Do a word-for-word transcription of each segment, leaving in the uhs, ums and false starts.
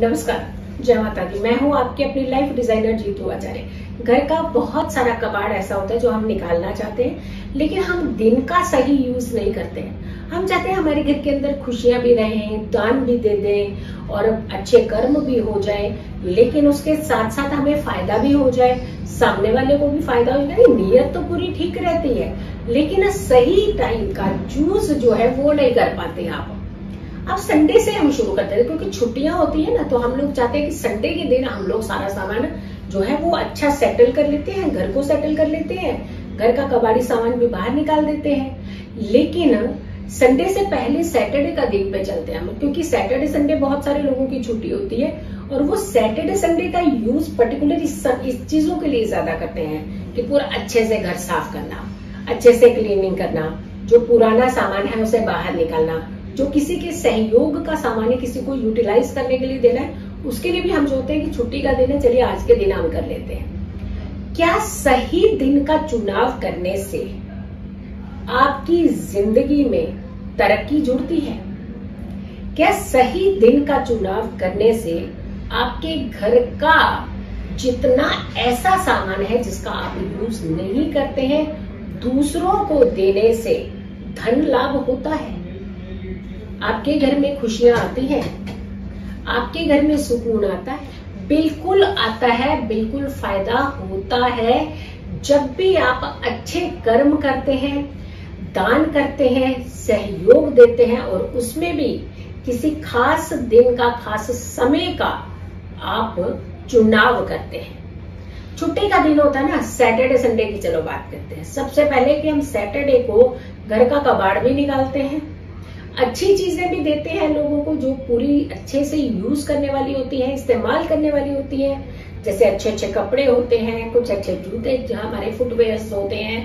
नमस्कार, जय माता दी। मैं हूँ आपके अपनी लाइफ डिजाइनर जीतू आचार्य। घर का बहुत सारा कबाड़ ऐसा होता है जो हम निकालना चाहते हैं, लेकिन हम दिन का सही यूज नहीं करते हैं। हम चाहते हैं हमारे घर के अंदर खुशियां भी रहें, दान भी दे दें और अच्छे कर्म भी हो जाए, लेकिन उसके साथ साथ हमें फायदा भी हो जाए, सामने वाले को भी फायदा हो जाए। नीयत तो पूरी ठीक रहती है, लेकिन सही टाइम का यूज जो है वो नहीं कर पाते आप। अब संडे से हम शुरू करते हैं, क्योंकि छुट्टियां होती है ना, तो हम लोग चाहते हैं कि संडे के दिन हम लोग सारा सामान जो है वो अच्छा सेटल कर लेते हैं, घर को सेटल कर लेते हैं, घर का कबाड़ी सामान भी बाहर निकाल देते हैं। लेकिन संडे से पहले सैटरडे का दिन पे चलते हैं हम, क्योंकि सैटरडे संडे बहुत सारे लोगों की छुट्टी होती है और वो सैटरडे संडे का यूज पर्टिकुलर इस, इस चीजों के लिए ज्यादा करते हैं कि पूरा अच्छे से घर साफ करना, अच्छे से क्लीनिंग करना, जो पुराना सामान है उसे बाहर निकालना, जो किसी के सहयोग का सामान है किसी को यूटिलाइज करने के लिए देना है, उसके लिए भी हम सोचते हैं कि छुट्टी का दिन है, चलिए आज के दिन हम कर लेते हैं। क्या सही दिन का चुनाव करने से आपकी जिंदगी में तरक्की जुड़ती है? क्या सही दिन का चुनाव करने से आपके घर का जितना ऐसा सामान है जिसका आप यूज नहीं करते हैं, दूसरों को देने से धन लाभ होता है? आपके घर में खुशियां आती हैं, आपके घर में सुकून आता है? बिल्कुल आता है, बिल्कुल फायदा होता है। जब भी आप अच्छे कर्म करते हैं, दान करते हैं, सहयोग देते हैं और उसमें भी किसी खास दिन का, खास समय का आप चुनाव करते हैं। छुट्टी का दिन होता है ना, सैटरडे संडे की चलो बात करते हैं। सबसे पहले कि हम सैटरडे को घर का कबाड़ भी निकालते हैं, अच्छी चीजें भी देते हैं लोगों को जो पूरी अच्छे से यूज करने वाली होती है, इस्तेमाल करने वाली होती है। जैसे अच्छे अच्छे कपड़े होते हैं, कुछ अच्छे जूते, जहाँ हमारे फुटवेयर्स होते हैं,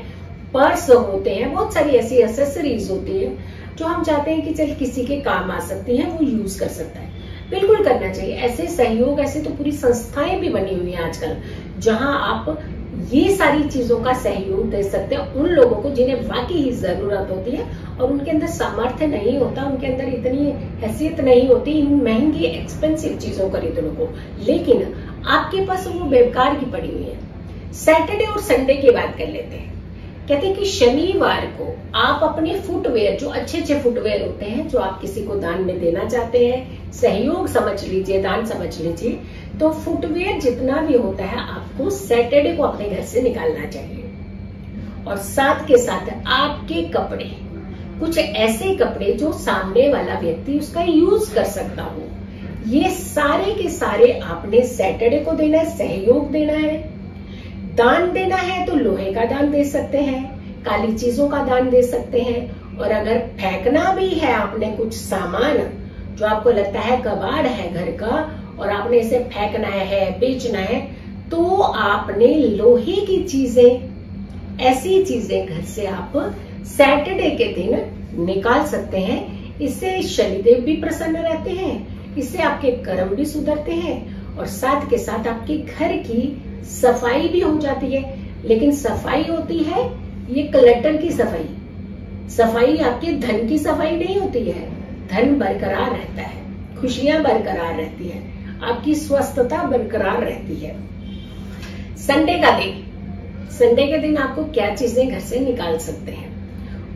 पर्स होते हैं, बहुत सारी ऐसी एक्सेसरीज होती है जो हम चाहते हैं कि चल किसी के काम आ सकती है, वो यूज कर सकता है। बिल्कुल करना चाहिए ऐसे सहयोग। ऐसे तो पूरी संस्थाएं भी बनी हुई है आजकल, जहाँ आप ये सारी चीजों का सहयोग दे सकते हैं उन लोगों को जिन्हें वाकई ही जरूरत होती है और उनके अंदर सामर्थ्य नहीं होता, उनके अंदर इतनी हैसियत नहीं होती इन महंगी एक्सपेंसिव चीजों खरीदने को, लेकिन आपके पास वो बेकार की पड़ी हुई है। सैटरडे और संडे की बात कर लेते हैं। कहते हैं कि शनिवार को आप अपने फुटवेयर, जो अच्छे अच्छे फुटवेयर होते हैं, जो आप किसी को दान में देना चाहते हैं, सहयोग समझ लीजिए, दान समझ लीजिए, तो फुटवेयर जितना भी होता है आपको सैटरडे को अपने घर से निकालना चाहिए। और साथ के साथ आपके कपड़े, कुछ ऐसे कपड़े जो सामने वाला व्यक्ति उसका यूज कर सकता हो, ये सारे के सारे आपने सैटरडे को देना है, सहयोग देना है। दान देना है तो लोहे का दान दे सकते हैं, काली चीजों का दान दे सकते हैं। और अगर फेंकना भी है आपने कुछ सामान जो आपको लगता है कबाड़ है घर का और आपने इसे फेंकना है, बेचना है, तो आपने लोहे की चीजें, ऐसी चीजें घर से आप सैटरडे के दिन निकाल सकते हैं। इससे शनिदेव भी प्रसन्न रहते हैं, इससे आपके कर्म भी सुधरते हैं और साथ के साथ आपके घर की सफाई भी हो जाती है। लेकिन सफाई होती है ये क्लटर की सफाई, सफाई आपके धन की सफाई नहीं होती है। धन बरकरार रहता है, खुशियां बरकरार रहती है, आपकी स्वस्थता बरकरार रहती है। संडे का दिन, संडे के दिन आपको क्या चीजें घर से निकाल सकते हैं,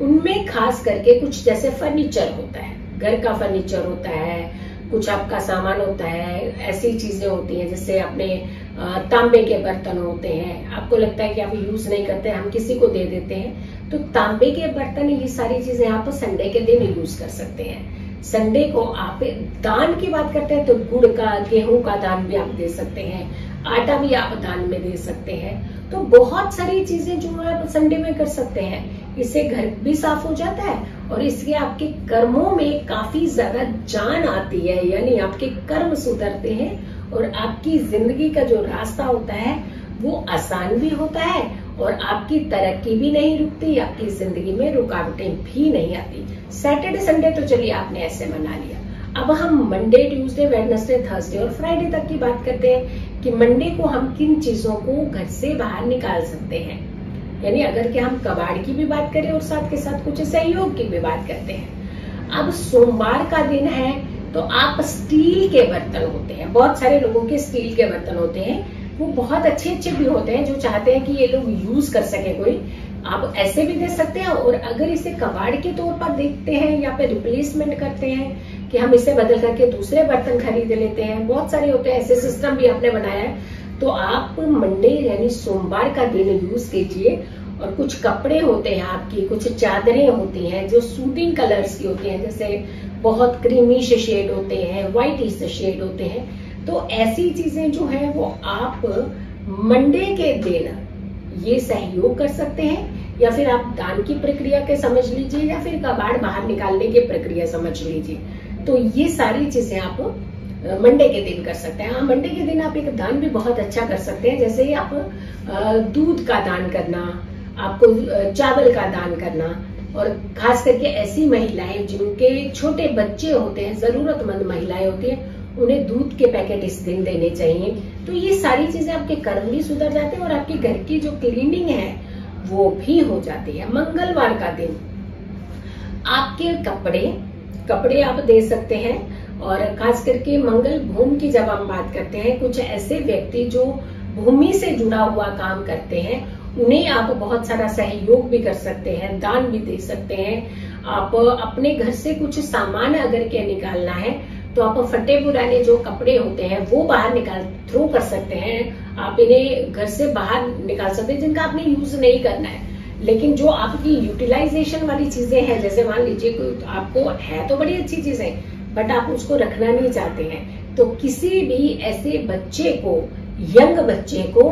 उनमें खास करके कुछ जैसे फर्नीचर होता है, घर का फर्नीचर होता है, कुछ आपका सामान होता है, ऐसी चीजें होती हैं। जैसे अपने तांबे के बर्तन होते हैं, आपको लगता है कि आप यूज नहीं करते, हम किसी को दे देते हैं, तो तांबे के बर्तन, ये सारी चीजें आप संडे के दिन यूज कर सकते हैं। संडे को आप दान की बात करते हैं तो गुड़ का, गेहूं का दान भी आप दे सकते हैं, आटा भी आप दान में दे सकते हैं। तो बहुत सारी चीजें जो आप संडे में कर सकते हैं, इससे घर भी साफ हो जाता है और इससे आपके कर्मों में काफी ज्यादा जान आती है, यानी आपके कर्म सुधरते हैं और आपकी जिंदगी का जो रास्ता होता है वो आसान भी होता है और आपकी तरक्की भी नहीं रुकती, आपकी जिंदगी में रुकावटें भी नहीं आती। सैटरडे संडे तो चलिए आपने ऐसे मना लिया। अब हम मंडे, ट्यूसडे, वेडनेसडे, थर्सडे और फ्राइडे तक की बात करते हैं कि मंडे को हम किन चीजों को घर से बाहर निकाल सकते हैं। यानी अगर कि हम कबाड़ की भी बात करें और साथ के साथ कुछ सहयोग की भी बात करते हैं। अब सोमवार का दिन है तो आप स्टील के बर्तन होते हैं, बहुत सारे लोगों के स्टील के बर्तन होते हैं, वो बहुत अच्छे अच्छे भी होते हैं जो चाहते हैं कि ये लोग यूज कर सके कोई, आप ऐसे भी दे सकते हैं। और अगर इसे कबाड़ के तौर पर देखते हैं या फिर रिप्लेसमेंट करते हैं कि हम इसे बदल करके दूसरे बर्तन खरीद लेते हैं, बहुत सारे होते हैं ऐसे सिस्टम भी आपने बनाया है, तो आप मंडे यानी सोमवार का दिन यूज कीजिए। और कुछ कपड़े होते हैं आपकी, कुछ चादरें होती हैं जो सूटिंग कलर्स की होती हैं, जैसे बहुत क्रीमिश शेड होते हैं, व्हाइटिश शेड होते हैं, तो ऐसी चीजें जो है वो आप मंडे के दिन ये सहयोग कर सकते हैं, या फिर आप दान की प्रक्रिया के समझ लीजिए या फिर कबाड़ बाहर निकालने की प्रक्रिया समझ लीजिए। तो ये सारी चीजें आप मंडे के दिन कर सकते हैं। हाँ, मंडे के दिन आप एक दान भी बहुत अच्छा कर सकते हैं, जैसे आप दूध का दान करना, आपको चावल का दान करना, और खास करके ऐसी महिलाएं जिनके छोटे बच्चे होते हैं, जरूरतमंद महिलाएं होती हैं, उन्हें दूध के पैकेट इस दिन देने चाहिए। तो ये सारी चीजें आपके कर्म भी सुधर जाते हैं और आपके घर की जो क्लीनिंग है वो भी हो जाती है। मंगलवार का दिन आपके कपड़े कपड़े आप दे सकते हैं, और खास करके मंगल भूमि की जब हम बात करते हैं, कुछ ऐसे व्यक्ति जो भूमि से जुड़ा हुआ काम करते हैं उन्हें आप बहुत सारा सहयोग भी कर सकते हैं, दान भी दे सकते हैं। आप अपने घर से कुछ सामान अगर के निकालना है तो आप फटे पुराने जो कपड़े होते हैं वो बाहर निकाल थ्रो कर सकते हैं, आप इन्हें घर से बाहर निकाल सकते हैं जिनका आपने यूज नहीं करना है। लेकिन जो आपकी यूटिलाइजेशन वाली चीजें हैं, जैसे मान लीजिए आपको है तो बड़ी अच्छी चीज है बट आप उसको रखना नहीं चाहते हैं, तो किसी भी ऐसे बच्चे को, यंग बच्चे को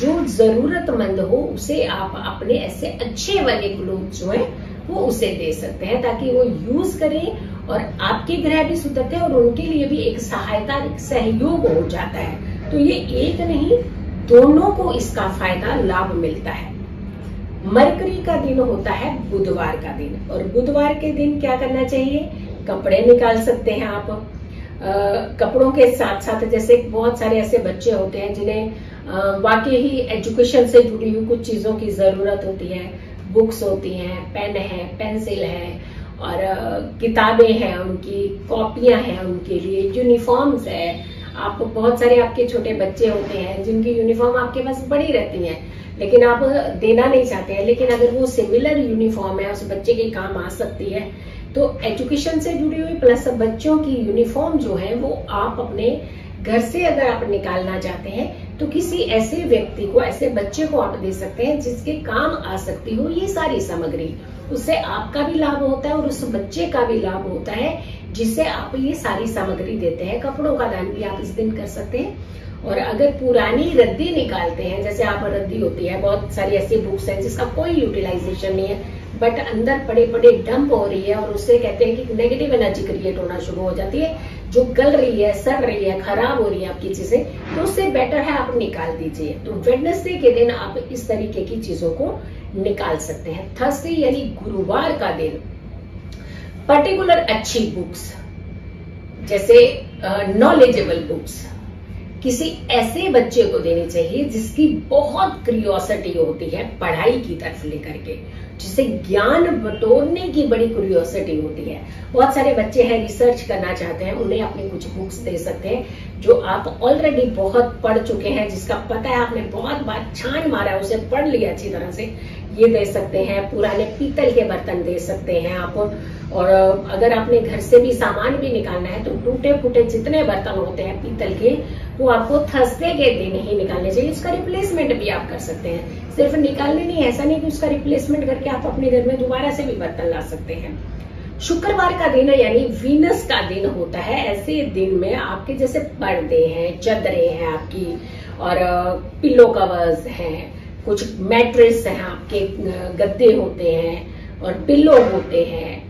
जो जरूरतमंद हो, उसे आप अपने ऐसे अच्छे वाले क्लोथ जो है वो उसे दे सकते हैं, ताकि वो यूज करें और आपके ग्रह भी सुधरते हैं और उनके लिए भी एक सहायता, सहयोग हो जाता है। तो ये एक नहीं, दोनों को इसका फायदा, लाभ मिलता है। मरकरी का दिन होता है बुधवार का दिन, और बुधवार के दिन क्या करना चाहिए, कपड़े निकाल सकते हैं आप। आ, कपड़ों के साथ साथ जैसे बहुत सारे ऐसे बच्चे होते हैं जिन्हें वाकई ही एजुकेशन से जुड़ी हुई कुछ चीजों की जरूरत होती है, बुक्स होती हैं, पेन है, पेंसिल है, और किताबें हैं उनकी, कॉपियां हैं उनके लिए, यूनिफॉर्म्स है। आप बहुत सारे आपके छोटे बच्चे होते हैं जिनकी यूनिफॉर्म आपके पास बड़ी रहती है लेकिन आप देना नहीं चाहते हैं, लेकिन अगर वो सिमिलर यूनिफॉर्म है उस बच्चे के काम आ सकती है। तो एजुकेशन से जुड़ी हुई प्लस बच्चों की यूनिफॉर्म जो है वो आप अपने घर से अगर आप निकालना चाहते हैं तो किसी ऐसे व्यक्ति को, ऐसे बच्चे को आप दे सकते हैं जिसके काम आ सकती हो ये सारी सामग्री, उससे आपका भी लाभ होता है और उस बच्चे का भी लाभ होता है जिससे आप ये सारी सामग्री देते हैं। कपड़ों का दान भी आप इस दिन कर सकते हैं। और अगर पुरानी रद्दी निकालते हैं, जैसे आप रद्दी होती है, बहुत सारी ऐसी बुक्स हैं जिसका कोई यूटिलाइजेशन नहीं है बट अंदर पड़े पड़े डंप हो रही है और उससे कहते हैं कि नेगेटिव एनर्जी क्रिएट होना शुरू हो जाती है, जो गल रही है, सड़ रही है, खराब हो रही है आपकी चीजें, तो उससे बेटर है आप निकाल दीजिए। तो वेडनेसडे के दिन आप इस तरीके की चीजों को निकाल सकते हैं। थर्सडे यानी गुरुवार का दिन पर्टिकुलर अच्छी बुक्स, जैसे नॉलेजेबल बुक्स किसी ऐसे बच्चे को देनी चाहिए जिसकी बहुत क्यूरियोसिटी होती है पढ़ाई की तरफ लेकर के, जिसे ज्ञान बटोरने की बड़ी क्यूरियोसिटी होती है। बहुत सारे बच्चे हैं रिसर्च करना चाहते हैं, उन्हें अपनी कुछ बुक्स दे सकते हैं जो आप ऑलरेडी बहुत पढ़ चुके हैं, जिसका पता है, आपने बहुत बार छान मारा है, उसे पढ़ लिया अच्छी तरह से, ये दे सकते हैं। पुराने पीतल के बर्तन दे सकते हैं आप। और अगर आपने घर से भी सामान भी निकालना है तो टूटे फूटे जितने बर्तन होते हैं पीतल के वो आपको थर्सडे के दिन ही निकालने चाहिए। उसका रिप्लेसमेंट भी आप कर सकते हैं, सिर्फ निकालने नहीं, ऐसा नहीं कि उसका रिप्लेसमेंट करके आप अपने घर में दोबारा से भी बर्तन ला सकते हैं। शुक्रवार का दिन यानी वीनस का दिन होता है। ऐसे दिन में आपके जैसे पर्दे हैं, चदरें हैं आपकी, और पिलो कवर्स हैं, कुछ मैट्रेस हैं, आपके गद्दे होते हैं और पिल्लो होते हैं,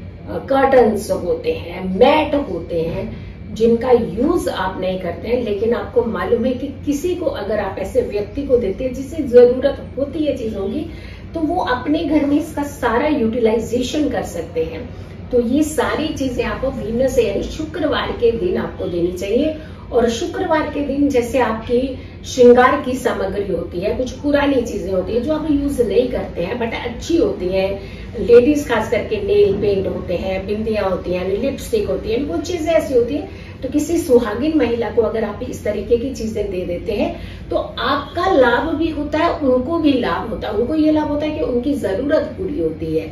कर्टन्स होते हैं, मैट होते हैं, जिनका यूज आप नहीं करते हैं लेकिन आपको मालूम है कि किसी को अगर आप ऐसे व्यक्ति को देते हैं जिसे जरूरत होती है चीजों की, तो वो अपने घर में इसका सारा यूटिलाइजेशन कर सकते हैं। तो ये सारी चीजें आपको वीनस यानी शुक्रवार के दिन आपको देनी चाहिए। और शुक्रवार के दिन जैसे आपकी श्रृंगार की सामग्री होती है, कुछ पुरानी चीजें होती है जो आप यूज नहीं करते हैं बट अच्छी होती है, लेडीज खास करके नेल पेंट होते हैं, बिंदियां होती हैं, लिपस्टिक होती है, वो चीजें ऐसी होती है। तो किसी सुहागिन महिला को अगर आप इस तरीके की चीजें दे देते हैं तो आपका लाभ भी होता है, उनको भी लाभ होता है। उनको ये लाभ होता है कि उनकी जरूरत पूरी होती है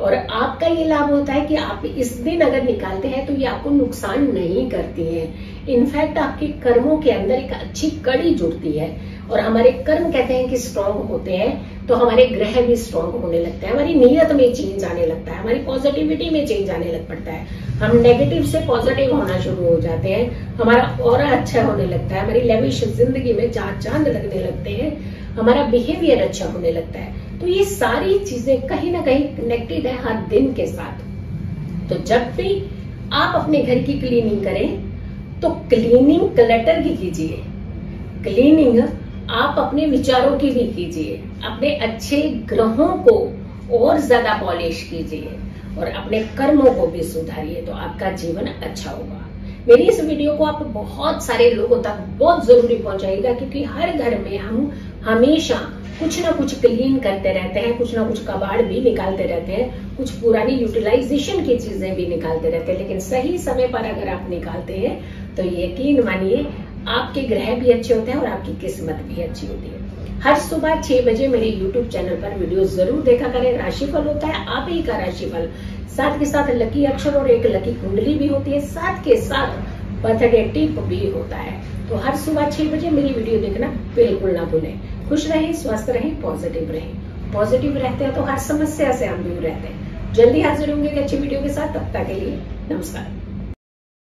और आपका ये लाभ होता है कि आप इस दिन अगर निकालते हैं तो ये आपको नुकसान नहीं करती हैं। इनफैक्ट आपके कर्मों के अंदर एक अच्छी कड़ी जुड़ती है और हमारे कर्म कहते हैं कि स्ट्रांग होते हैं तो हमारे ग्रह भी स्ट्रांग होने लगते हैं, हमारी नीयत में चेंज आने लगता है, हमारी पॉजिटिविटी में चेंज आने लग पड़ता है, हम नेगेटिव से पॉजिटिव होना शुरू हो जाते हैं, हमारा ऑरा अच्छा होने लगता है, हमारी लेविश जिंदगी में चार चांद लगने लगते हैं, हमारा बिहेवियर अच्छा होने लगता है। तो ये सारी चीजें कहीं ना कहीं कनेक्टेड है हर दिन के साथ। तो जब भी आप अपने घर की क्लीनिंग करें तो क्लीनिंग क्लटर की कीजिए, क्लीनिंग आप अपने विचारों की भी कीजिए, अपने अच्छे ग्रहों को और ज्यादा पॉलिश कीजिए और अपने कर्मों को भी सुधारिए तो आपका जीवन अच्छा होगा। मेरी इस वीडियो को आप बहुत सारे लोगों तक बहुत जरूरी पहुंचाइएगा क्योंकि हर घर में हम हमेशा कुछ ना कुछ क्लीन करते रहते हैं, कुछ ना कुछ कबाड़ भी निकालते रहते हैं, कुछ पुरानी यूटिलाइजेशन की चीजें भी निकालते रहते हैं, लेकिन सही समय पर अगर आप निकालते हैं तो यकीन मानिए आपके ग्रह भी अच्छे होते हैं और आपकी किस्मत भी अच्छी होती है। हर सुबह छह बजे मेरे YouTube चैनल पर वीडियो जरूर देखा करें। राशिफल होता है आप ही का राशिफल, साथ के साथ लकी अक्षर और एक लकी कुंडली भी होती है, साथ के साथ बर्थडे टिप भी होता है। तो हर सुबह छह बजे मेरी वीडियो देखना बिल्कुल ना भूलें। खुश रहें, स्वस्थ रहें, पॉजिटिव रहें। पॉजिटिव रहते हैं तो हर समस्या से हम दूर रहते हैं। जल्दी हाजिर होंगे एक अच्छी वीडियो के साथ, तब तक के लिए नमस्कार।